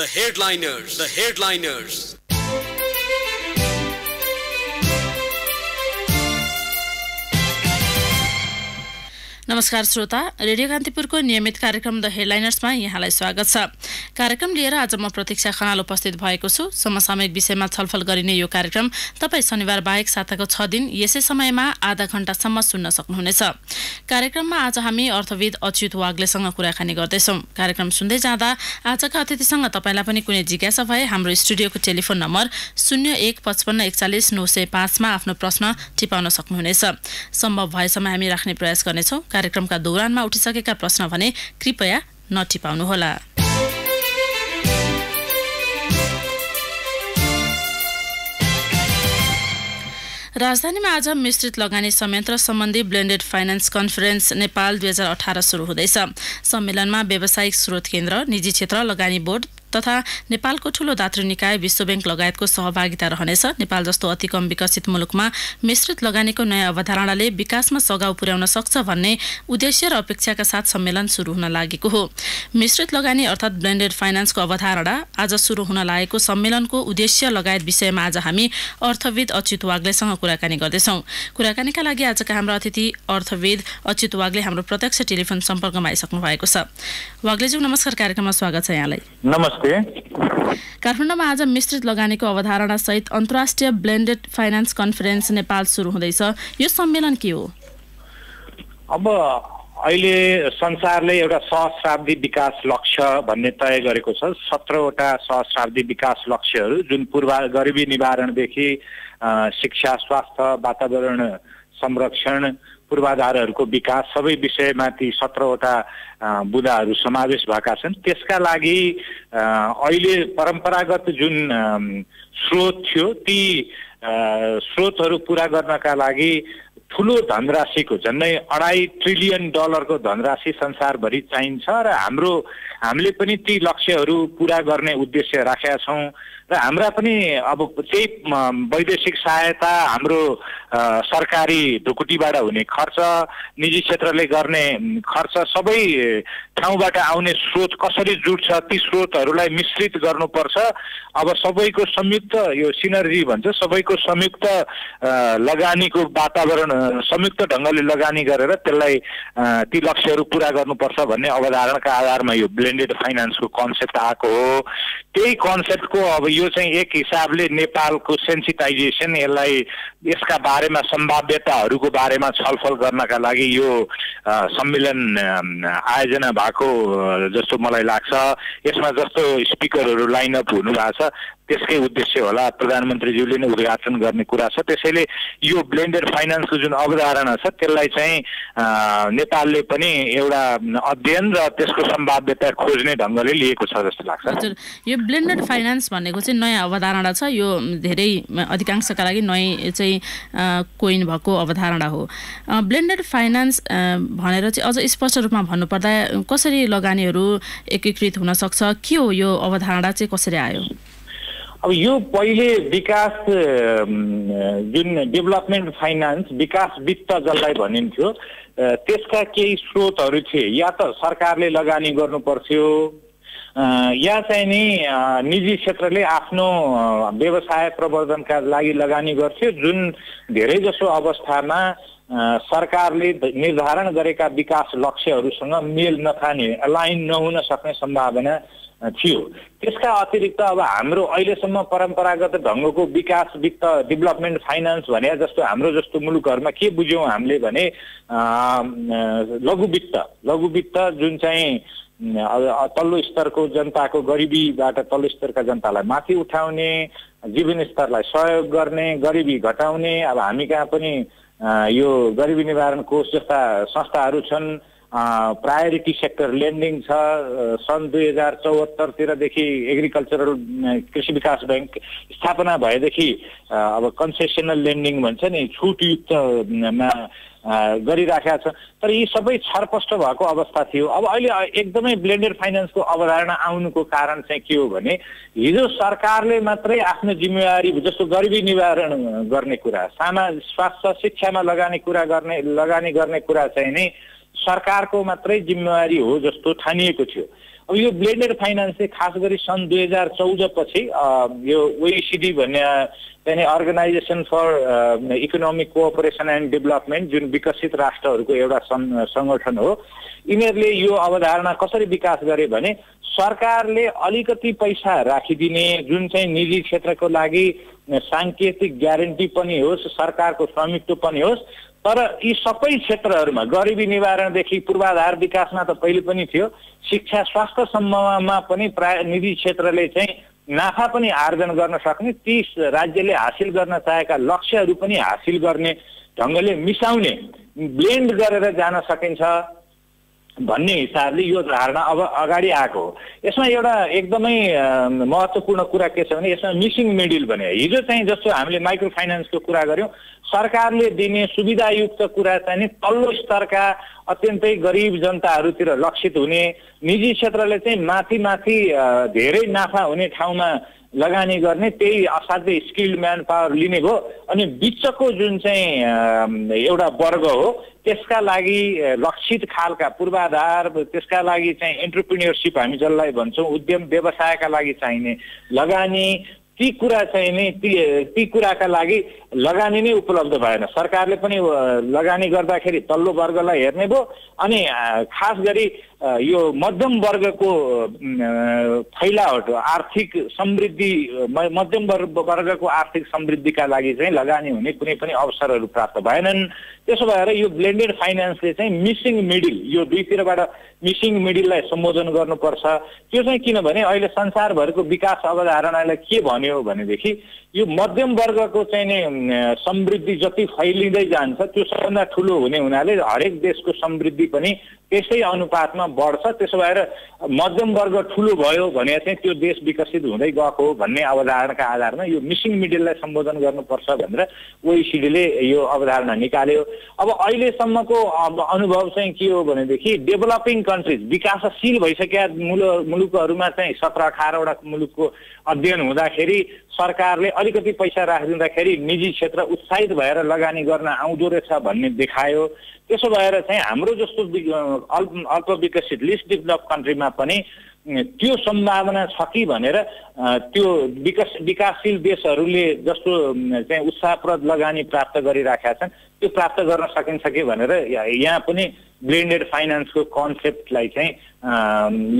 The Headliners, The Headliners। नमस्कार श्रोता, radio कान्तिपुरको नियमित कार्यक्रम द हेडलाइनर्समा यहाँलाई स्वागत छ। कार्यक्रम लिएर आज म प्रतीक्षा खनाल उपस्थित भएको छु। समसामयिक विषयमा छलफल गरिने यो कार्यक्रम तपाई शनिबार बाहेक साताको 6 दिन यसै समयमा आधा घण्टासम्म सुन्न सक्नुहुनेछ। कार्यक्रममा आज हामी अर्थविद अच्युत वाग्लेसँग कुराकानी गर्दैछौँ। कार्यक्रम सुन्दै जाँदा आजका अतिथिसँग तपाईलाई पनि कुनै जिज्ञासा भए हाम्रो स्टुडियोको टेलिफोन नम्बर 0155141 905 मा आफ्नो प्रश्न टिपाउन सक्नुहुनेछ। सम्भव भएसम्म हामी राख्ने प्रयास गर्नेछौँ। कार्यक्रमका दौरानमा उठिसकेका प्रश्न भने कृपया नटिपाउनुहोला। राजधानीमा आज मिश्रित लगानी संयन्त्र सम्बन्धी ब्लेन्डेड फाइनेन्स कन्फरेन्स नेपाल 2018 सुरु हुँदैछ। सम्मेलनमा व्यावसायिक स्रोत केन्द्र, निजी क्षेत्र, लगानी बोर्ड तथा नेपालको ठूलो दात्री निकाय विश्व बैंक लगायतको सहभागिता रहनेछ। नेपाल जस्तो अति कम विकसित मुलुकमा मिश्रित लगानीको नयाँ अवधारणाले विकासमा सघाउ पुर्याउन सक्छ भन्ने उद्देश्य र अपेक्षाका साथ सम्मेलन सुरु हुन लागेको हो। मिश्रित लगानी अर्थात् ब्लेन्डेड फाइनान्सको अवधारणा आज सुरु हुन लागेको सम्मेलनको उद्देश्य लगायत विषयमा आज हामी अर्थविद अच्युत वाग्लेसँग कुराकानी गर्दैछौँ। कुराकानीका लागि आजका हाम्रा अतिथि अर्थविद अच्युत वाग्ले हाम्रो प्रत्यक्ष टेलिफोन सम्पर्कमा आइसक्नु भएको छ। वाग्लेज्यू नमस्कार, कार्यक्रममा स्वागत छ यहाँलाई। नमस्कार। काठमाडौँमा आज मिश्रित लगानीको अवधारणा सहित अन्तर्राष्ट्रिय ब्लेन्डेड फाइनान्स कन्फरेन्स नेपाल सुरु हुँदैछ। यो सम्मेलन के हो? अब अहिले संसारले एउटा सहस्राब्दी विकास लक्ष्य भन्ने तय गरेको छ। 17 वटा सहस्राब्दी विकास लक्ष्यहरू जुन गरिबी निवारणदेखि शिक्षा, स्वास्थ्य, वातावरण संरक्षण, पूर्वाधारहरूको विकास सबै विषयमाथि 17 वटा बुदाहरू समावेश भएका छन्। त्यसका लागि अहिले परम्परागत जुन स्रोत थियो ती स्रोतहरू पूरा गर्नका लागि ठुलो धनराशिको झन्डै $2.5 ट्रिलियन धनराशि संसारभरि चाहिन्छ र हामीले पनि ती लक्ष्यहरू पूरा गर्ने उद्देश्य राखेका छौँ र हाम्रा पनि अब त्यही वैदेशिक सहायता, हाम्रो सरकारी ढुकुटीबाट हुने खर्च, निजी क्षेत्रले गर्ने खर्च, सबै ठाउँबाट आउने स्रोत कसरी जुट्छ ती स्रोतहरूलाई मिश्रित गर्नुपर्छ। अब सबैको संयुक्त यो सिनर्जी भन्छ, सबैको संयुक्त लगानीको वातावरण संयुक्त ढङ्गले लगानी गरेर त्यसलाई ती लक्ष्यहरू पुरा गर्नुपर्छ भन्ने अवधारणाका आधारमा यो ब्लेन्डेड फाइनान्सको कन्सेप्ट आएको हो। त्यही कन्सेप्टको अब यो चाहिँ एक हिसाबले नेपालको सेन्सिटाइजेसन, यसलाई यसका बारेमा सम्भाव्यताहरूको बारेमा छलफल गर्नका लागि यो सम्मेलन आयोजना भएको जस्तो मलाई लाग्छ। यसमा जस्तो स्पिकरहरू लाइनअप हुनुभएको छ त्यसकै उद्देश्य होला। प्रधानमन्त्रीज्यूले नै उद्घाटन गर्ने कुरा छ। त्यसैले यो ब्लेन्डेड फाइनान्सको जुन अवधारणा छ त्यसलाई चाहिँ नेपालले पनि एउटा अध्ययन र त्यसको सम्भाव्यता खोज्ने ढङ्गले लिएको छ जस्तो लाग्छ। हजुर, यो ब्लेन्डेड फाइनान्स भनेको चाहिँ नयाँ अवधारणा छ। यो धेरै अधिकांशका लागि नयाँ चाहिँ कोइन भएको अवधारणा हो। ब्लेन्डेड फाइनान्स भनेर चाहिँ अझ स्पष्ट रूपमा भन्नुपर्दा कसरी लगानीहरू एकीकृत हुन सक्छ, के हो यो अवधारणा, चाहिँ कसरी आयो? अब यो पहिले विकास जुन डेभलपमेन्ट फाइनान्स, विकास वित्त जसलाई भनिन्थ्यो, त्यसका केही स्रोतहरू थिए। या त सरकारले लगानी गर्नुपर्थ्यो या चाहिँ नि निजी क्षेत्रले आफ्नो व्यवसाय प्रवर्धनका लागि लगानी गर्थ्यो, जुन धेरैजसो अवस्थामा सरकारले निर्धारण गरेका विकास लक्ष्यहरूसँग मेल नखाने, अलाइन नहुन सक्ने सम्भावना थियो। त्यसका अतिरिक्त अब हाम्रो अहिलेसम्म परम्परागत ढङ्गको विकास वित्त डेभलपमेन्ट फाइनान्स भने जस्तो हाम्रो जस्तो मुलुकहरूमा के बुझ्यौँ हामीले भने लघु वित्त जुन चाहिँ तल्लो स्तरको जनताको, गरिबीबाट तल्लो स्तरका जनतालाई माथि उठाउने, जीवन स्तरलाई सहयोग गर्ने, गरिबी घटाउने। अब हामी कहाँ पनि यो गरिबी निवारण कोष जस्ता संस्थाहरू छन्, प्रायोरिटी सेक्टर लेन्डिङ छ, सन् 2074तिरदेखि एग्रिकल्चरल कृषि विकास बैंक स्थापना भएदेखि अब कन्सेसनल लेन्डिङ भन्छ नि, छुटयुक्तमा गरिराखेका छ। तर यी सबै छरपष्ट भएको अवस्था थियो। अब अहिले एकदमै ब्लेन्डेड फाइनान्सको अवधारणा आउनुको कारण चाहिँ के हो भने हिजो सरकारले मात्रै आफ्नो जिम्मेवारी, जस्तो गरिबी निवारण गर्ने कुरा, स्वास्थ्य शिक्षामा लगानी गर्ने कुरा चाहिँ नै सरकारको मात्रै जिम्मेवारी हो जस्तो ठानिएको थियो। अब यो ब्लेन्डेड फाइनान्स चाहिँ खास गरी सन् 2014 पछि यो OECD भन्ने चाहिँ organisation for economic cooperation and development जुन विकसित राष्ट्रहरूको एउटा संगठन हो, यिनीहरूले यो अवधारणा कसरी विकास गरे भने सरकारले अलिकति पैसा राखिदिने जुन चाहिँ निजी क्षेत्रको लागि सांकेतिक ग्यारेन्टी पनि होस्, सरकारको स्वामित्व पनि होस्, तर यी सबै क्षेत्रहरूमा गरिबी निवारणदेखि पूर्वाधार विकासमा त पहिले पनि थियो, शिक्षा स्वास्थ्य सम्बन्धमा पनि प्राय निजी क्षेत्रले चाहिँ नाफा पनि आर्जन गर्न सक्ने, ती राज्यले हासिल गर्न चाहेका लक्ष्यहरू पनि हासिल गर्ने ढङ्गले मिसाउने ब्लेन्ड गरेर जान सकिन्छ भन्ने हिसाबले यो धारणा अब अगाडि आएको हो। यसमा एउटा एकदमै महत्त्वपूर्ण कुरा के छ भने यसमा मिसिङ मिडिल भने हिजो चाहिँ जस्तो हामीले माइक्रो फाइनेन्सको कुरा गर्यौं, सरकारले दिने सुविधायुक्त कुरा चाहिँ तल्लो स्तरका अत्यन्तै गरिब जनताहरूतिर लक्षित हुने, निजी क्षेत्रले चाहिँ माथि माथि धेरै नाफा हुने ठाउँमा लगानी गर्ने, त्यही असाध्यै स्किल्ड म्यान पावर लिने हो, अनि बिचको जुन चाहिँ एउटा वर्ग हो त्यसका लागि लक्षित खालका पूर्वाधार, त्यसका लागि चाहिँ एन्टरप्रिन्योरसिप हामी जसलाई भन्छौँ उद्यम व्यवसायका लागि चाहिने लगानी, ती कुरा चाहिँ नि ती कुराका लागि लगानी नै उपलब्ध भएन। सरकारले पनि लगानी गर्दाखेरि तल्लो वर्गलाई हेर्ने भयो, अनि खास गरी यो मध्यम वर्गको फैलावट आर्थिक समृद्धि, मध्यम वर्गको आर्थिक समृद्धिका लागि चाहिँ लगानी हुने कुनै पनि अवसरहरू प्राप्त भएनन्। त्यसो भएर यो ब्लेन्डेड फाइनेन्सले चाहिँ मिसिङ मिडिल, यो दुईतिरबाट मिसिङ मिडिललाई सम्बोधन गर्नुपर्छ। त्यो चाहिँ किनभने अहिले संसारभरको विकास अवधारणालाई के भन्यो भनेदेखि यो मध्यम वर्गको चाहिँ नि समृद्धि जति फैलिँदै जान्छ त्यो सबभन्दा ठुलो हुने हुनाले हरेक देशको समृद्धि पनि त्यसै अनुपातमा बढ्छ। त्यसो भएर मध्यम वर्ग ठुलो भयो भने चाहिँ त्यो देश विकसित हुँदै गएको हो भन्ने अवधारणाका आधारमा यो मिसिङ मिडिललाई सम्बोधन गर्नुपर्छ भनेर ओइसिडीले यो अवधारणा निकाल्यो। अब अहिलेसम्मको अनुभव चाहिँ के हो भनेदेखि डेभलपिङ कन्ट्रिज, विकासशील भइसकेका मुलुकहरूमा चाहिँ 17-18 वटा मुलुकको अध्ययन हुँदाखेरि सरकारले अलिकति पैसा राखिदिँदाखेरि निजी क्षेत्र उत्साहित भएर लगानी गर्न आउँदो रहेछ भन्ने देखायो। त्यसो भएर चाहिँ हाम्रो जस्तो अल्पविकसित लिस्ट डेभलप कन्ट्रीमा पनि त्यो सम्भावना छ कि भनेर त्यो विकासशील देशहरूले जस्तो चाहिँ उत्साहप्रद लगानी प्राप्त गरिराखेका छन् त्यो प्राप्त गर्न सकिन्छ कि भनेर यहाँ पनि ब्लेन्डेड फाइनेन्सको कन्सेप्टलाई चाहिँ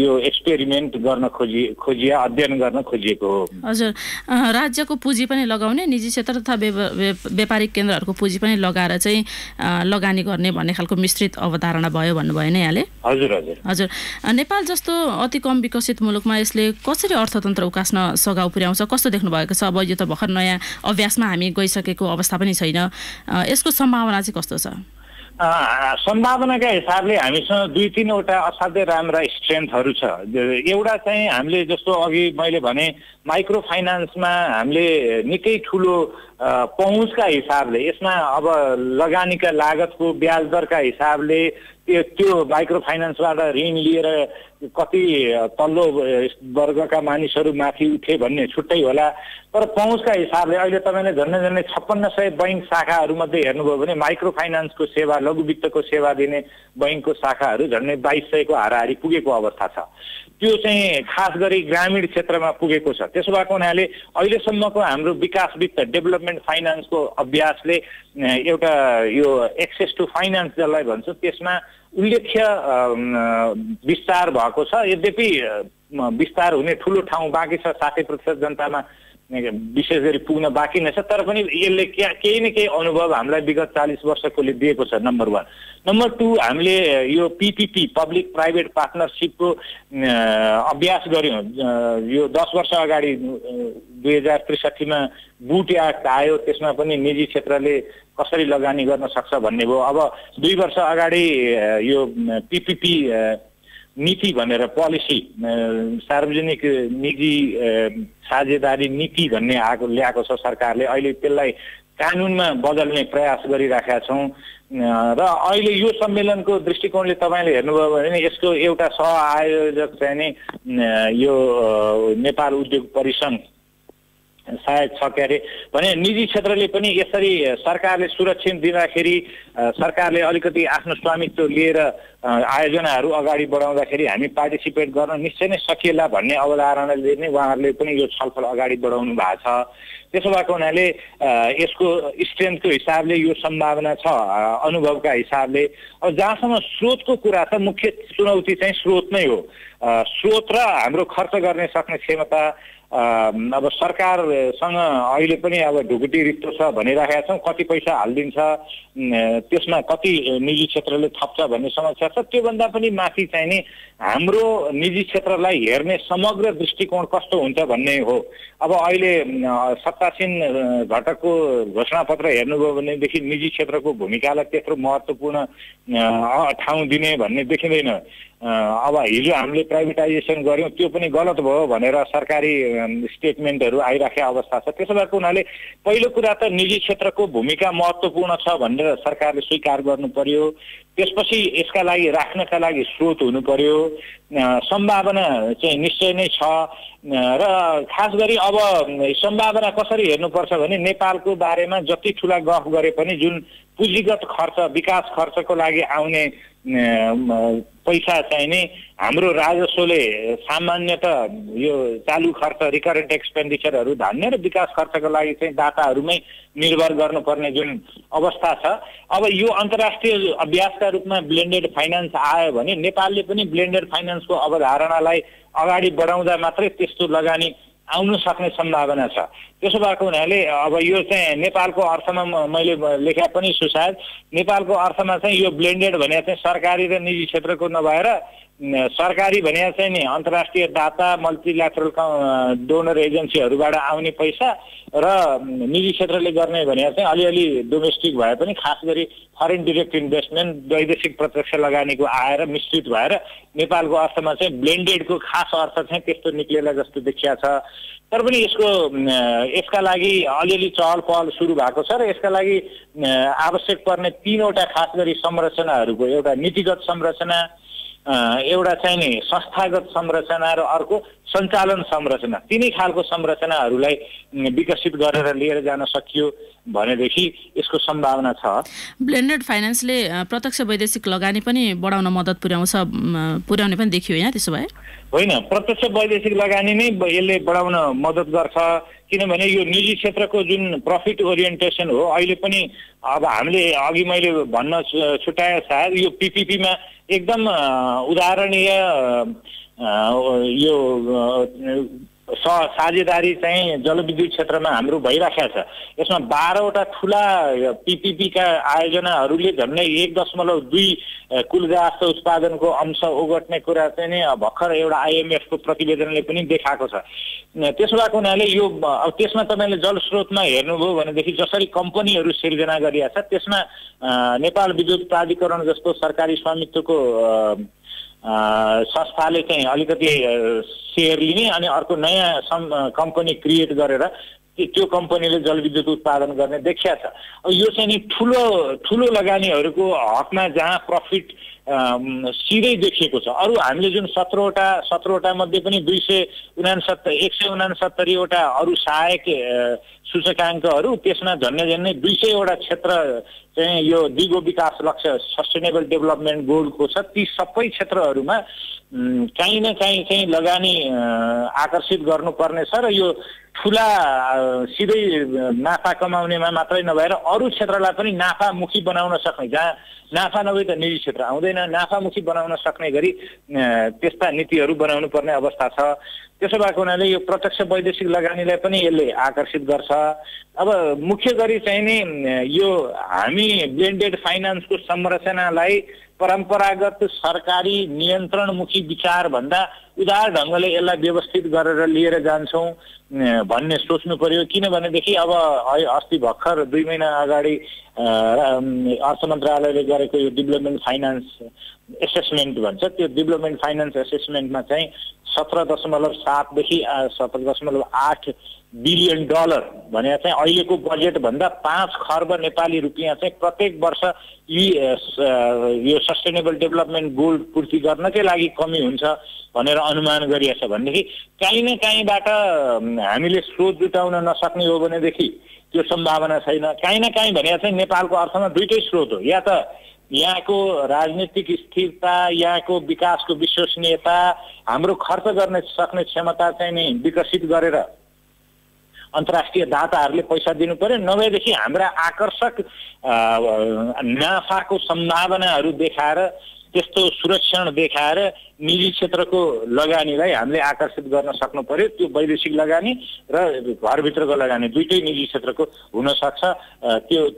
यो एक्सपेरिमेन्ट गर्न खोजिया अध्ययन गर्न खोजिएको हो। हजुर, राज्यको पुँजी पनि लगाउने, निजी क्षेत्र तथा व्यापारिक केन्द्रहरूको पुँजी पनि लगाएर चाहिँ लगानी गर्ने भन्ने खालको मिश्रित अवधारणा भयो भन्नुभयो नि यहाँले। हजुर हजुर हजुर। नेपाल जस्तो अति कम विकसित मुलुकमा यसले कसरी अर्थतन्त्र उकास्न सघाउ पुर्याउँछ, कस्तो देख्नु भएको छ? अब यो त भर्खर नयाँ अभ्यासमा हामी गइसकेको अवस्था पनि छैन, यसको सम्भावना चाहिँ कस्तो छ? सम्भावनाका हिसाबले हामीसँग 2-3 वटा असाध्यै राम्रा स्ट्रेन्थहरू छ। एउटा चाहिँ हामीले जस्तो अघि मैले भने माइक्रो फाइनान्समा हामीले निकै ठुलो पहुँचका हिसाबले, यसमा अब लगानीका लागतको ब्याज दरका हिसाबले त्यो माइक्रो फाइनेन्सबाट ऋण लिएर कति तल्लो वर्गका मानिसहरू माथि उठे भन्ने छुट्टै होला, तर पहुँचका हिसाबले अहिले तपाईँले झन्डै झन्डै 5600 बैङ्क शाखाहरूमध्ये हेर्नुभयो भने माइक्रो फाइनेन्सको सेवा, लघु वित्तको सेवा दिने बैङ्कको शाखाहरू झन्डै 2200 को हाराहारी पुगेको अवस्था छ। त्यो चाहिँ खास गरी ग्रामीण क्षेत्रमा पुगेको छ। त्यसो भएको हुनाले अहिलेसम्मको हाम्रो विकास वित्त डेभलपमेन्ट फाइनान्सको अभ्यासले एउटा यो एक्सेस टु फाइनान्स जसलाई भन्छ त्यसमा उल्लेख्य विस्तार भएको छ। यद्यपि विस्तार हुने ठुलो ठाउँ बाँकी छ, 60% जनतामा विशेष गरी पुग्न बाँकी नै छ, तर पनि यसले केही न केही अनुभव हामीलाई विगत 40 वर्षकोले दिएको छ। नम्बर 1। नम्बर 2, हामीले यो PPP पब्लिक प्राइभेट पार्टनरसिपको अभ्यास गऱ्यौँ। यो 10 वर्ष अगाडि 2063 मा बुट एक्ट आयो, त्यसमा पनि निजी क्षेत्रले कसरी लगानी गर्न सक्छ भन्ने भयो। अब 2 वर्ष अगाडि यो PPP नीति भनेर पोलिसी, सार्वजनिक निजी साझेदारी नीति भन्ने ल्याएको छ सरकारले, अहिले त्यसलाई कानुनमा बदल्ने प्रयास गरिराखेका छौँ। र अहिले यो सम्मेलनको दृष्टिकोणले तपाईँले हेर्नुभयो भने यसको एउटा सहआयोजक चाहिँ नि यो नेपाल उद्योग परिसङ्घ सायद छ क्यारे भने निजी क्षेत्रले पनि यसरी सरकारले सुरक्षित दिँदाखेरि सरकारले अलिकति आफ्नो स्वामित्व लिएर आयोजनाहरू अगाडि बढाउँदाखेरि हामी पार्टिसिपेट गर्न निश्चय नै सकिएला भन्ने अवधारणाले नै उहाँहरूले पनि यो छलफल अगाडि बढाउनु भएको छ। त्यसो भएको हुनाले यसको स्ट्रेन्थको हिसाबले यो सम्भावना छ, अनुभवका हिसाबले। अब जहाँसम्म स्रोतको कुरा छ, मुख्य चुनौती चाहिँ स्रोत नै हो। स्रोत र हाम्रो खर्च गर्न सक्ने क्षमता अब सरकारसँग अहिले पनि अब ढुकुटी रित्तो छ भनिराखेका छौँ। कति पैसा हालिदिन्छ, त्यसमा कति निजी क्षेत्रले थप्छ भन्ने समस्या छ। त्योभन्दा पनि माथि चाहिने हाम्रो निजी क्षेत्रलाई हेर्ने समग्र दृष्टिकोण कस्तो हुन्छ भन्ने हो। अब अहिले सत्तासीन घटकको घोषणापत्र हेर्नुभयो भनेदेखि निजी क्षेत्रको भूमिकालाई त्यत्रो महत्त्वपूर्ण ठाउँ दिने भन्ने देखिँदैन। अब हिजो हामीले प्राइभेटाइजेसन गऱ्यौँ, त्यो पनि गलत भयो भनेर सरकारी स्टेटमेन्टहरू आइराखेको अवस्था छ। त्यसो भएको हुनाले पहिलो कुरा त निजी क्षेत्रको भूमिका महत्त्वपूर्ण छ भनेर सरकारले स्वीकार गर्नु पर्यो। त्यसपछि यसका लागि राख्नका लागि स्रोत हुनु पर्यो। सम्भावना चाहिँ निश्चय नै छ। र खास गरी अब सम्भावना कसरी हेर्नुपर्छ भने नेपालको बारेमा जति ठुला गफ गरे पनि जुन पुँजीगत खर्च, विकास खर्चको लागि आउने पैसा चाहिने हाम्रो राजस्वले सामान्यतः यो चालु खर्च, रिकरेन्ट एक्सपेन्डिचरहरू धान्ने र विकास खर्चको लागि चाहिँ दाताहरूमै निर्भर गर्नुपर्ने जुन अवस्था छ। अब यो अन्तर्राष्ट्रिय अभ्यासका रूपमा ब्लेन्डेड फाइनेन्स आयो भने नेपालले पनि ब्लेन्डेड फाइनेन्सको अवधारणालाई अगाडि बढाउँदा मात्रै त्यस्तो लगानी आउन सक्ने सम्भावना छ। त्यसो भएको हुनाले अब यो चाहिँ नेपालको अर्थमा मैले लेखे पनि छु, सायद नेपालको अर्थमा चाहिँ यो ब्लेन्डेड भने चाहिँ सरकारी र निजी क्षेत्रको नभएर सरकारी भने चाहिँ नि अन्तर्राष्ट्रिय दाता, मल्टिल्याटरल डोनर एजेन्सीहरूबाट आउने पैसा र निजी क्षेत्रले गर्ने भने चाहिँ अलिअलि डोमेस्टिक भए पनि खास गरी फरेन डिरेक्ट इन्भेस्टमेन्ट, वैदेशिक प्रत्यक्ष लगानीको आएर मिश्रित भएर नेपालको अर्थमा चाहिँ ब्लेन्डेडको खास अर्थ चाहिँ त्यस्तो निक्लेला जस्तो देखिया छ। तर पनि यसका लागि अलिअलि चहल पहल सुरु भएको छ र यसका लागि आवश्यक पर्ने तीनवटा खास गरी संरचनाहरूको, एउटा नीतिगत संरचना, एउटा चाहिँ नि संस्थागत संरचना र अर्को सञ्चालन संरचना, तिनै खालको संरचनाहरूलाई विकसित गरेर लिएर जान सकियो भनेदेखि यसको सम्भावना छ। ब्लेन्डेड फाइनेन्सले प्रत्यक्ष वैदेशिक लगानी पनि बढाउन मद्दत पुर्याउने पनि देखियो यहाँ। त्यसो भए होइन, प्रत्यक्ष वैदेशिक लगानी नै यसले बढाउन मद्दत गर्छ, किनभने यो निजी क्षेत्रको जुन प्रफिट ओरिएन्टेसन हो। अहिले पनि अब हामीले अघि मैले भन्न छुट्याए सायद यो पिपिपीमा एकदम उदाहरणीय यो साझेदारी चाहिँ जलविद्युत क्षेत्रमा हाम्रो भइराखेको छ। यसमा 12वटा ठुला पिपिपीका आयोजनाहरूले झन्डै 1.2 कुलजा जस्तो उत्पादनको अंश ओगट्ने कुरा चाहिँ नि भर्खर एउटा आइएमएफको प्रतिवेदनले पनि देखाएको छ। त्यसो भएको हुनाले यो अब त्यसमा तपाईँले जलस्रोतमा हेर्नुभयो भनेदेखि जसरी कम्पनीहरू सिर्जना गरिएको छ, त्यसमा नेपाल विद्युत प्राधिकरण जस्तो सरकारी स्वामित्वको संस्थाले चाहिँ अलिकति सेयर लिने अनि अर्को नयाँ कम्पनी क्रिएट गरेर त्यो कम्पनीले जलविद्युत उत्पादन गर्ने देखिया छ। अब यो चाहिँ नि ठुलो ठुलो लगानीहरूको हकमा जहाँ प्रफिट सिधै देखिएको छ। अरू हामीले जुन 17वटा मध्ये पनि 169वटा अरू सहायक सूचकाङ्कहरू, त्यसमा झन्डै 200वटा क्षेत्र चाहिँ यो दिगो विकास लक्ष्य सस्टेनेबल डेभलपमेन्ट गोलको छ। ती सबै क्षेत्रहरूमा काहीँ न काहीँ चाहिँ लगानी आकर्षित गर्नुपर्नेछ र यो ठुला सिधै नाफा कमाउनेमा मात्रै नभएर अरू क्षेत्रलाई पनि नाफामुखी बनाउन सक्ने, जहाँ नाफा नभए त निजी क्षेत्र आउँदैन, नाफामुखी बनाउन सक्ने गरी त्यस्ता नीतिहरू बनाउनु पर्ने अवस्था छ। त्यसो भएको हुनाले यो प्रत्यक्ष वैदेशिक लगानीलाई पनि यसले आकर्षित गर्छ। अब मुख्य गरी चाहिँ नि यो हामी ब्लेन्डेड फाइनान्सको संरचनालाई परम्परागत सरकारी नियन्त्रणमुखी विचारभन्दा उदार ढङ्गले यसलाई व्यवस्थित गरेर लिएर जान्छौँ भन्ने सोच्नु पर्यो। किनभनेदेखि अब अस्ति भर्खर 2 महिना अगाडि अर्थ मन्त्रालयले गरेको यो डेभलपमेन्ट फाइनेन्स एसेसमेन्ट भन्छ, त्यो डेभलपमेन्ट फाइनेन्स एसेसमेन्टमा चाहिँ 17.7 देखि 17.8 बिलियन डलर भने चाहिँ अहिलेको बजेटभन्दा 5 खर्ब नेपाली रुपियाँ चाहिँ प्रत्येक वर्ष यो सस्टेनेबल डेभलपमेन्ट गोल पूर्ति गर्नकै लागि कमी हुन्छ भनेर अनुमान गरिएको छ। भनेदेखि काहीँ न काहीँबाट हामीले स्रोत जुटाउन नसक्ने हो भनेदेखि त्यो सम्भावना छैन। काहीँ न काहीँ भने चाहिँ नेपालको अर्थमा दुईटै स्रोत हो, या त यहाँको राजनीतिक स्थिरता, यहाँको विकासको विश्वसनीयता, हाम्रो खर्च गर्न सक्ने क्षमता चाहिँ नि विकसित गरेर अन्तर्राष्ट्रिय दाताहरूले पैसा दिनु पर्यो, नभएदेखि हाम्रा आकर्षक नाफाको सम्भावनाहरू देखाएर, त्यस्तो सुरक्षण देखाएर निजी क्षेत्रको लगानीलाई हामीले आकर्षित गर्न सक्नु पर्यो। त्यो वैदेशिक लगानी र घरभित्रको लगानी दुईटै निजी क्षेत्रको हुन सक्छ,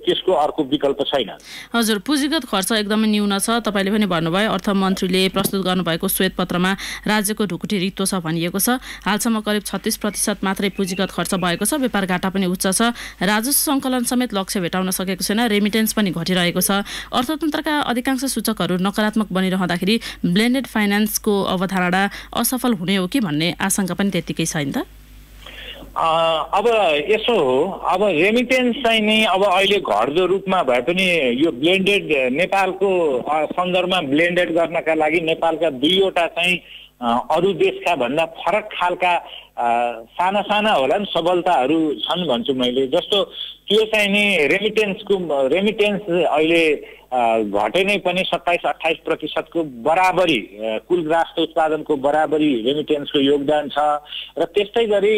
त्यसको अर्को विकल्प छैन। हजुर, पुँजीगत खर्च एकदमै न्यून छ। तपाईले पनि भन्नुभयो अर्थमन्त्रीले प्रस्तुत गर्नुभएको श्वेतपत्रमा राज्यको ढुकुटी रित्तो छ भनिएको छ। हालसम्म करिब 36% मात्रै पुँजीगत खर्च भएको छ। व्यापार घाटा पनि उच्च छ। राजस्व संकलन समेत लक्ष्य भेटाउन सकेको छैन। रेमिटेन्स पनि घटिरहेको छ। अर्थतन्त्रका अधिकांश सूचकहरू नकारात्मक बनिरहँदाखेरि ब्लेन्डेड फाइनान्स को अवधारणा असफल हुने हो कि भन्ने आशंका पनि त्यतिकै छैन त। अब यसो हो, अब रेमिटेन्स चाहिँ नि अब अहिले घट्दो रूपमा भए पनि यो ब्लेन्डेड नेपालको सन्दर्भमा ब्लेन्डेड गर्नका लागि नेपालका दुईवटा चाहिँ अरू देशका भन्दा फरक खालका साना साना होला नि सफलताहरू छन् भन्छु मैले। जस्तो त्यो चाहिँ नि रेमिटेन्स अहिले घटे नै पनि 27-28% को बराबरी कुल राष्ट्र उत्पादनको बराबरी रेमिटेन्सको योगदान छ। र त्यस्तै गरी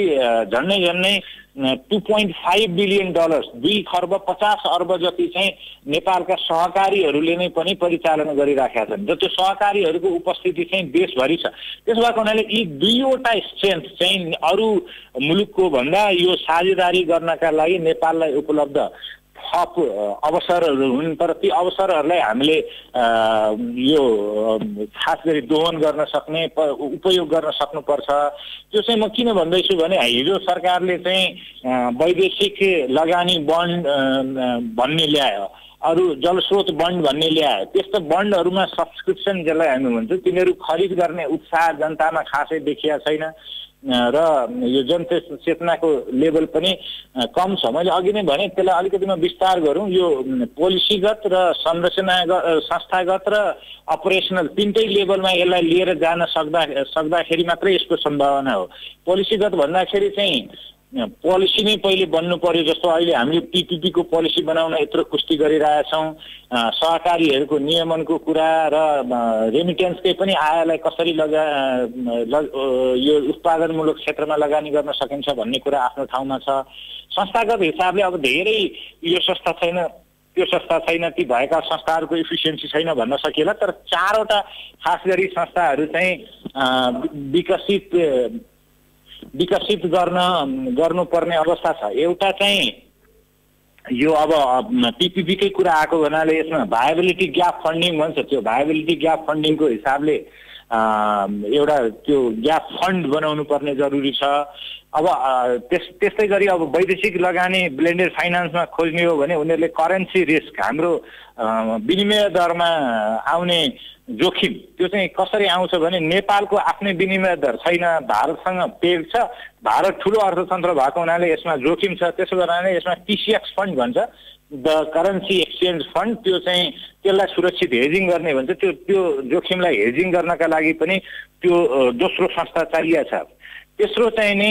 झन्डै 2.5 बिलियन डलर्स, 2,50 अर्ब जति चाहिँ नेपालका सहकारीहरूले नै पनि परिचालन गरिराखेका छन्। र त्यो सहकारीहरूको उपस्थिति चाहिँ देशभरि छ। त्यसो भएको हुनाले यी दुईवटा स्ट्रेन्थ चाहिँ अरू मुलुकको भन्दा यो साझेदारी गर्नका लागि नेपाललाई उपलब्ध थप अवसरहरू हुन्, तर ती अवसरहरूलाई हामीले यो खास गरी दोहन गर्न सक्ने, उपयोग गर्न सक्नुपर्छ। त्यो चाहिँ म किन भन्दैछु भने हिजो सरकारले चाहिँ वैदेशिक लगानी बन्ड भन्ने ल्यायो, अरू जलस्रोत बन्ड भन्ने ल्यायो। त्यस्तो बन्डहरूमा सब्सक्रिप्सन जसलाई हामी भन्छौँ तिनीहरू खरिद गर्ने उत्साह जनतामा खासै देखिया छैन र यो जनचेतनाको लेभल पनि कम छ। मैले अघि नै भने त्यसलाई अलिकति म विस्तार गरौँ। यो पोलिसीगत र संस्थागत र अपरेसनल तिनटै लेभलमा यसलाई लिएर जान सक्दाखेरि मात्रै यसको सम्भावना हो। पोलिसीगत भन्दाखेरि चाहिँ पोलिसी नै पहिले बन्नु पर्यो। जस्तो अहिले हामीले पीपीपी को पोलिसी बनाउन यत्रो कुस्ती गरिरहेछौँ, सहकारीहरूको नियमनको कुरा र रेमिटेन्सकै पनि आयलाई कसरी यो उत्पादनमूलक क्षेत्रमा लगानी गर्न सकिन्छ भन्ने कुरा आफ्नो ठाउँमा छ। संस्थागत हिसाबले अब धेरै यो संस्था छैन, त्यो संस्था छैन, ती भएका संस्थाहरूको इफिसियन्सी छैन भन्न सकिएला, तर चारवटा खास गरी संस्थाहरू चाहिँ विकसित गर्नुपर्ने अवस्था छ। एउटा चाहिँ यो अब पीपीपीकै कुरा आएको हुनाले यसमा भाएबिलिटी ग्याप फन्डिङ भन्छ। त्यो भाएबिलिटी ग्याप फन्डिङको हिसाबले एउटा त्यो ग्याप फन्ड बनाउनु पर्ने जरुरी छ। अब त्यस्तै गरी अब वैदेशिक लगानी ब्लेन्डेड फाइनान्समा खोज्ने हो भने उनीहरूले करेन्सी रिस्क, हाम्रो विनिमय दरमा आउने जोखिम, त्यो चाहिँ कसरी आउँछ भने नेपालको आफ्नै विनिमय दर छैन, भारतसँग पेग छ। भारत ठुलो अर्थतन्त्र भएको हुनाले यसमा जोखिम छ। त्यसो गर्नाले यसमा टिसिएक्स फन्ड भन्छ, द करेन्सी एक्सचेन्ज फन्ड। त्यो चाहिँ त्यसलाई सुरक्षित हेजिङ गर्ने भन्छ। त्यो जोखिमलाई हेजिङ गर्नका लागि पनि त्यो दोस्रो संस्था चाहिएको छ। तेस्रो चाहिँ नि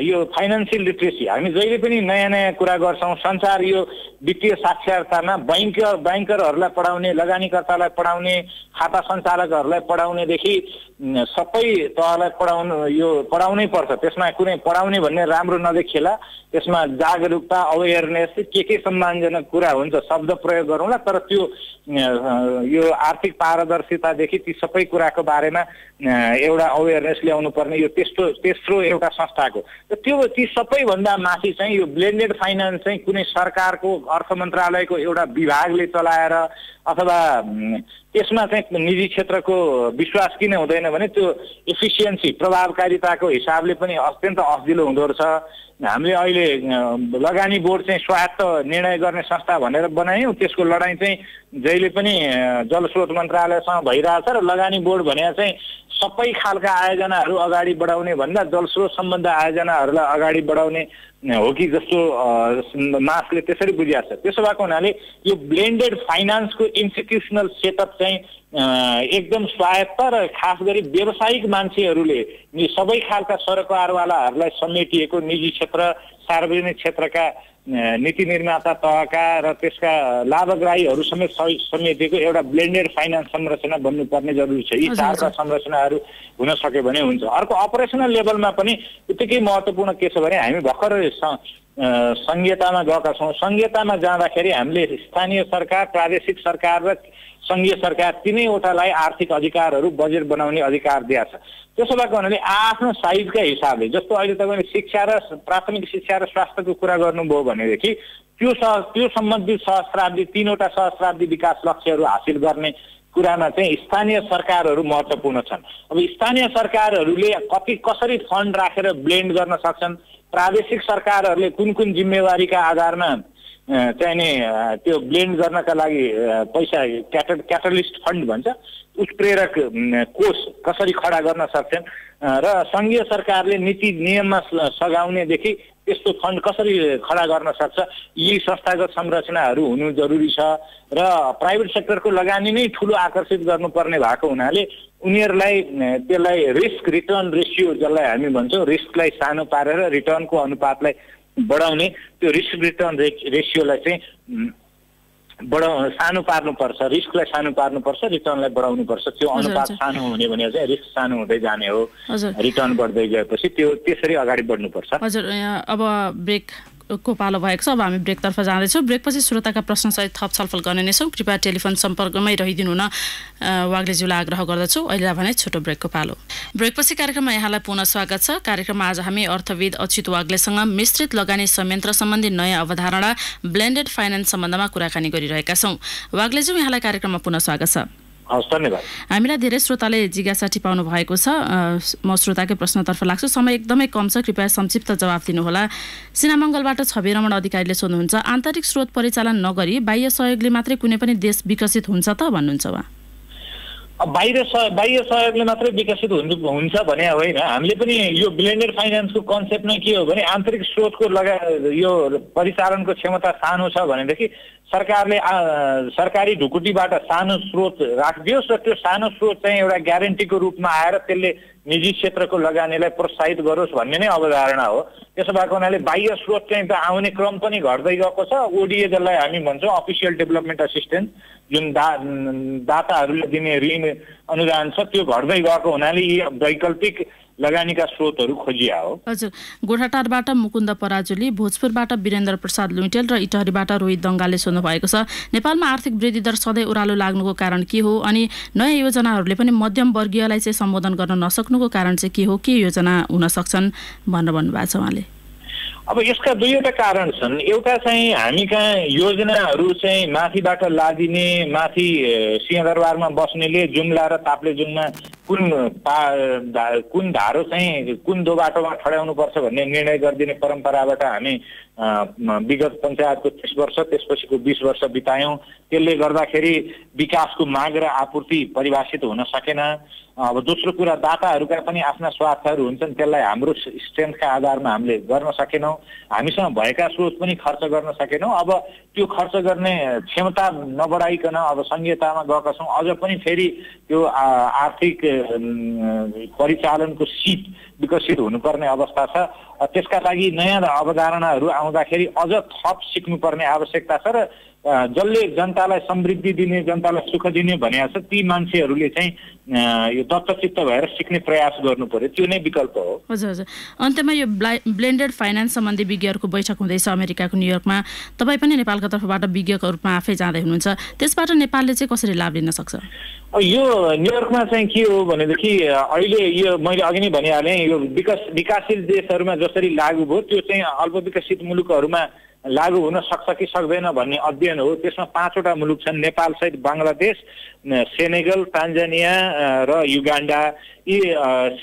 यो फाइनेन्सियल लिटरेसी, हामी जहिले पनि नयाँ नयाँ कुरा गर्छौँ। संसार यो वित्तीय साक्षरतामा ब्याङ्करहरूलाई पढाउने, लगानीकर्तालाई पढाउने, खाता सञ्चालकहरूलाई पढाउनेदेखि सबै तहलाई पढाउनै पर्छ। त्यसमा कुनै पढाउने भन्ने राम्रो नदेखिएला, त्यसमा जागरुकता, अवेरनेस, के सम्मानजनक कुरा हुन्छ, शब्द प्रयोग गरौँला, तर त्यो यो आर्थिक पारदर्शितादेखि ती सबै कुराको बारेमा एउटा अवेरनेस ल्याउनु पर्ने, यो तेस्रो एउटा संस्थाको। त्यो ती सबैभन्दा माथि चाहिँ यो ब्लेन्डेड फाइनान्स चाहिँ कुनै सरकारको, अर्थ मन्त्रालयको एउटा विभागले चलाएर अथवा त्यसमा चाहिँ निजी क्षेत्रको विश्वास किन हुँदैन भने त्यो एफिसियन्सी, प्रभावकारिताको हिसाबले पनि अत्यन्त असजिलो हुँदो रहेछ। हामीले अहिले लगानी बोर्ड चाहिँ स्वायत्त निर्णय गर्ने संस्था भनेर बनायौँ। त्यसको लडाइँ चाहिँ जहिले पनि जलस्रोत मन्त्रालयसँग भइरहेछ र लगानी बोर्ड भने चाहिँ सबै खालका आयोजनाहरू अगाडि बढाउने भन्दा जलस्रोत सम्बन्ध आयोजनाहरूलाई अगाडि बढाउने हो कि जस्तो मासले त्यसरी बुझिएको छ। त्यसो भएको हुनाले यो ब्लेन्डेड फाइनान्सको इन्स्टिट्युसनल सेटअप चाहिँ एकदम स्वायत्त र खास गरी व्यावसायिक मान्छेहरूले सबै खालका सरकारवालाहरूलाई समेटिएको निजी क्षेत्र, सार्वजनिक क्षेत्रका नीति निर्माता तहका र त्यसका लाभग्राहीहरु समेत समेटेको एउटा ब्लेन्डेड फाइनान्स संरचना बन्नु पर्ने जरुरी छ। यी चारवटा संरचनाहरु हुन सके भने हुन्छ। अर्को अपरेसनल लेभलमा पनि यतिकै महत्त्वपूर्ण के छ भने हामी भर्खर संघीयतामा गएका छौं। संघीयतामा जाँदाखेरि हामीले स्थानीय सरकार, प्रादेशिक सरकार र संघीय सरकार तीनैवटालाई आर्थिक अधिकारहरु, बजेट बनाउने अधिकार दिया छ। त्यसो भएको हुनाले आफ्नो साइजका हिसाबले, जस्तो अहिले तपाईले शिक्षा र प्राथमिक शिक्षा र स्वास्थ्यको कुरा गर्नुभयो भनेदेखि त्यो सम्बन्धित सहस्राब्दी, तीनवटा सहस्राब्दी विकास लक्ष्यहरु हासिल गर्ने कुरामा चाहिँ स्थानीय सरकारहरु महत्त्वपूर्ण छन्। अब स्थानीय सरकारहरुले कसरी फन्ड राखेर ब्लेन्ड गर्न सक्छन्, प्रादेशिक सरकारहरुले कुन-कुन जिम्मेवारीका आधारमा चाहिने त्यो ब्लेन्ड गर्नका लागि पैसा क्याटलिस्ट फन्ड भन्छ, उत्प्रेरक कोष कसरी खडा गर्न सक्छन् र संघीय सरकारले नीति नियममा सघाउनेदेखि त्यस्तो फन्ड कसरी खडा गर्न सक्छ, यी संस्थागत संरचनाहरू हुनु जरुरी छ। र प्राइभेट सेक्टरको लगानी नै ठूलो आकर्षित गर्नुपर्ने भएको हुनाले उनीहरूलाई त्यसलाई रिस्क रिटर्न रेसियो, जसलाई हामी भन्छौँ, रिस्कलाई सानो पारेर रिटर्नको अनुपातलाई बढाउने, त्यो रिस्क रिटर्न रेसियोलाई चाहिँ सानो पार्नुपर्छ, रिस्कलाई सानो पार्नुपर्छ, रिटर्नलाई बढाउनुपर्छ। त्यो अनुपात सानो हुने भने चाहिँ रिस्क सानो हुँदै जाने हो, रिटर्न बढ्दै गएपछि त्यो त्यसरी अगाडि बढ्नुपर्छ। हजुर, अब ब्रेक को पालो भएको छ। अब हामी ब्रेकतर्फ जाँदैछौँ। ब्रेकपछि श्रोताका प्रश्नसहित थप छलफल गर्ने नै छौँ। कृपया टेलिफोन सम्पर्कमै रहिदिनु हुन वाग्लेज्यूलाई आग्रह गर्दछु। अहिले भने छोटो ब्रेकको पालो। ब्रेकपछि कार्यक्रममा यहाँलाई पुनः स्वागत छ। कार्यक्रममा आज हामी अर्थविद अच्युत वाग्लेसँग मिश्रित लगानी संयन्त्र सम्बन्धी नयाँ अवधारणा ब्लेन्डेड फाइनेन्स सम्बन्धमा कुराकानी गरिरहेका छौँ। वाग्लेज्यू, यहाँलाई कार्यक्रममा पुनः स्वागत छ। हामीलाई धेरै श्रोताले जिज्ञासा टिपाउनु भएको छ। म श्रोताकै प्रश्नतर्फ लाग्छु। समय एकदमै कम छ, कृपया संक्षिप्त जवाफ दिनुहोला। सिनामङ्गलबाट छवि रमण अधिकारीले सोध्नुहुन्छ, आन्तरिक स्रोत परिचालन नगरी बाह्य सहयोगले मात्रै कुनै पनि देश विकसित हुन्छ त भन्नुहुन्छ उहाँ? बाह्य सहयोगले मात्रै विकसित हुन्छ भने होइन। हामीले पनि यो ब्लेन्डेड फाइनेन्सको कन्सेप्ट नै के हो भने आन्तरिक स्रोतको यो परिचालनको क्षमता सानो छ भनेदेखि सरकारले सरकारी ढुकुटीबाट सानो स्रोत राखिदियोस् र त्यो सानो स्रोत चाहिँ एउटा ग्यारेन्टीको रूपमा आएर त्यसले निजी क्षेत्रको लगानीलाई प्रोत्साहित गरोस् भन्ने नै अवधारणा हो। त्यसो भएको हुनाले बाह्य स्रोत चाहिँ त आउने क्रम पनि घट्दै गएको छ। ओडिए, जसलाई हामी भन्छौँ अफिसियल डेभलपमेन्ट असिस्टेन्स, जुन दाताहरूले दिने ऋण अनुदान छ, त्यो घट्दै गएको हुनाले यी वैकल्पिक लगानीका स्रोतहरू खोजिया हो। हजुर, गोठाटारबाट मुकुन्द पराजुली, भोजपुरबाट वीरेन्द्र प्रसाद लुइटेल र इटहरीबाट रोहित दङ्गालले सोध्नु भएको छ, नेपालमा आर्थिक वृद्धि दर सधैँ ओह्रालो लाग्नुको कारण के हो अनि नयाँ योजनाहरूले पनि मध्यम वर्गीयलाई चाहिँ सम्बोधन गर्न नसक्नुको कारण चाहिँ के हो, के योजना हुन सक्छन् भनेर भन्नुभएको छ उहाँले? अब यसका दुईवटा कारण छन्। एउटा चाहिँ हामी कहाँ योजनाहरू चाहिँ माथिबाट लादिने, माथि सिंहदरबारमा बस्नेले जुम्ला र ताप्लेजुङमा कुन धारो चाहिँ कुन दो बाटोमा ठड्याउनुपर्छ भन्ने निर्णय गरिदिने परम्पराबाट हामी विगत पञ्चायतको 30 वर्ष, त्यसपछिको 20 वर्ष बितायौँ। त्यसले गर्दाखेरि विकासको माग र आपूर्ति परिभाषित हुन सकेन। अब दोस्रो कुरा, दाताहरूका पनि आफ्ना स्वार्थहरू हुन्छन्, त्यसलाई हाम्रो स्ट्रेन्थका आधारमा हामीले गर्न सकेनौँ, हामीसँग भएका स्रोत पनि खर्च गर्न सकेनौँ। अब त्यो खर्च गर्ने क्षमता नबढाइकन अब संघीयतामा गएका छौँ। अझ पनि फेरि त्यो आर्थिक परिचालनको सीट विकसित हुनुपर्ने अवस्था छ। त्यसका लागि नयाँ अवधारणाहरू आउँदाखेरि अझ थप सिक्नुपर्ने आवश्यकता छ। र जसले जनतालाई समृद्धि दिने, जनतालाई सुख दिने भनेको छ, ती मान्छेहरूले चाहिँ यो दत्तचित्त भएर सिक्ने प्रयास गर्नु पर्यो, त्यो नै विकल्प हो। हजुर, अन्त्यमा यो ब्लेन्डेड फाइनान्स सम्बन्धी विज्ञहरूको बैठक हुँदैछ अमेरिकाको न्युयोर्कमा, तपाईँ पनि नेपालको तर्फबाट विज्ञको रूपमा आफै जाँदै हुनुहुन्छ, त्यसबाट नेपालले चाहिँ कसरी लाभ लिन सक्छ? यो न्युयोर्कमा चाहिँ के हो भनेदेखि अहिले यो मैले अघि नै भनिहालेँ, यो विकासशील देशहरूमा जसरी लागू भयो त्यो चाहिँ अल्पविकसित मुलुकहरूमा लागू हुन सक्छ कि सक्दैन भन्ने अध्ययन हो। त्यसमा 5वटा मुलुक छन्, नेपालसहित बङ्गलादेश, सेनेगल, तान्जानिया र युगान्डा। यी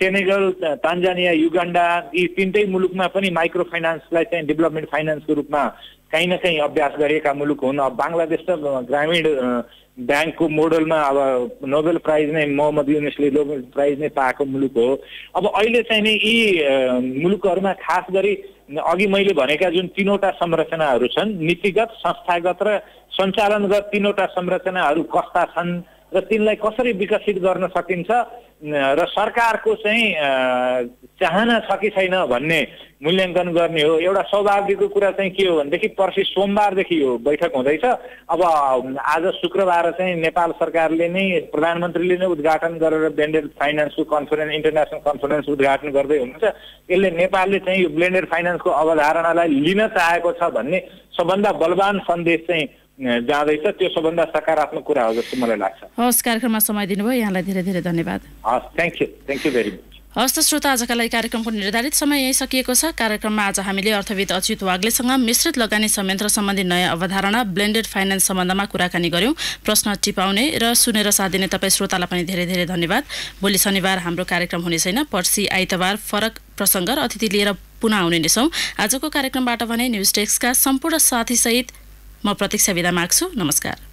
सेनेगल, तान्जानिया, युगान्डा यी तीनटै मुलुकमा पनि माइक्रो फाइनान्सलाई चाहिँ डेभलपमेन्ट फाइनान्सको रूपमा काहीँ न काहीँ अभ्यास गरिएका मुलुक हुन्। अब बङ्गलादेश त ग्रामीण ब्याङ्कको मोडलमा अब नोबेल प्राइज नै मोहम्मद युनुसले नोबेल प्राइज नै पाएको मुलुक हो। अब अहिले चाहिँ नि यी मुलुकहरूमा खास गरी अघि मैले भनेका जुन 3वटा संरचनाहरू छन्, नीतिगत, संस्थागत र सञ्चालनगत, 3वटा संरचनाहरू कस्ता छन् र तिनलाई कसरी विकसित गर्न सकिन्छ र सरकारको चाहिँ चाहना छ कि छैन भन्ने मूल्याङ्कन गर्ने हो। एउटा सौभाग्यको कुरा चाहिँ के हो भनेदेखि पर्सि सोमबारदेखि यो बैठक हुँदैछ। अब आज शुक्रबार चाहिँ नेपाल सरकारले नै प्रधानमन्त्रीले नै उद्घाटन गरेर ब्लेन्डेड फाइनान्सको कन्फरेन्स इन्टरनेसनल कन्फरेन्स उद्घाटन गर्दै हुनुहुन्छ। यसले नेपालले चाहिँ यो ब्लेन्डेड फाइनान्सको अवधारणालाई लिन चाहेको छ भन्ने सबभन्दा बलवान सन्देश चाहिँ जाँदैछ। त्यो सबभन्दा सकारात्मक कुरा हो जस्तो मलाई लाग्छ। हस्, कार्यक्रममा समय दिनुभयो, यहाँलाई धेरै धेरै धन्यवाद। हस्, थ्याङ्क यू भेरी मच। हस्त श्रोता, आजका लागि कार्यक्रमको निर्धारित समय यही सकिएको छ। कार्यक्रममा आज हामीले अर्थविद अच्युत वाग्लेसँग मिश्रित लगानी संयन्त्र सम्बन्धी नयाँ अवधारणा ब्लेन्डेड फाइनेन्स सम्बन्धमा कुराकानी गऱ्यौँ। प्रश्न टिपाउने र सुनेर साथ दिने तपाईँ श्रोतालाई पनि धेरै धेरै धन्यवाद। भोलि शनिबार हाम्रो कार्यक्रम हुने छैन, पर्सि आइतबार फरक प्रसङ्ग र अतिथि लिएर पुनः आउने नै छौँ। आजको कार्यक्रमबाट भने न्युज डेस्कका सम्पूर्ण साथीसहित म प्रतीक्षा बिदा माग्छु। नमस्कार।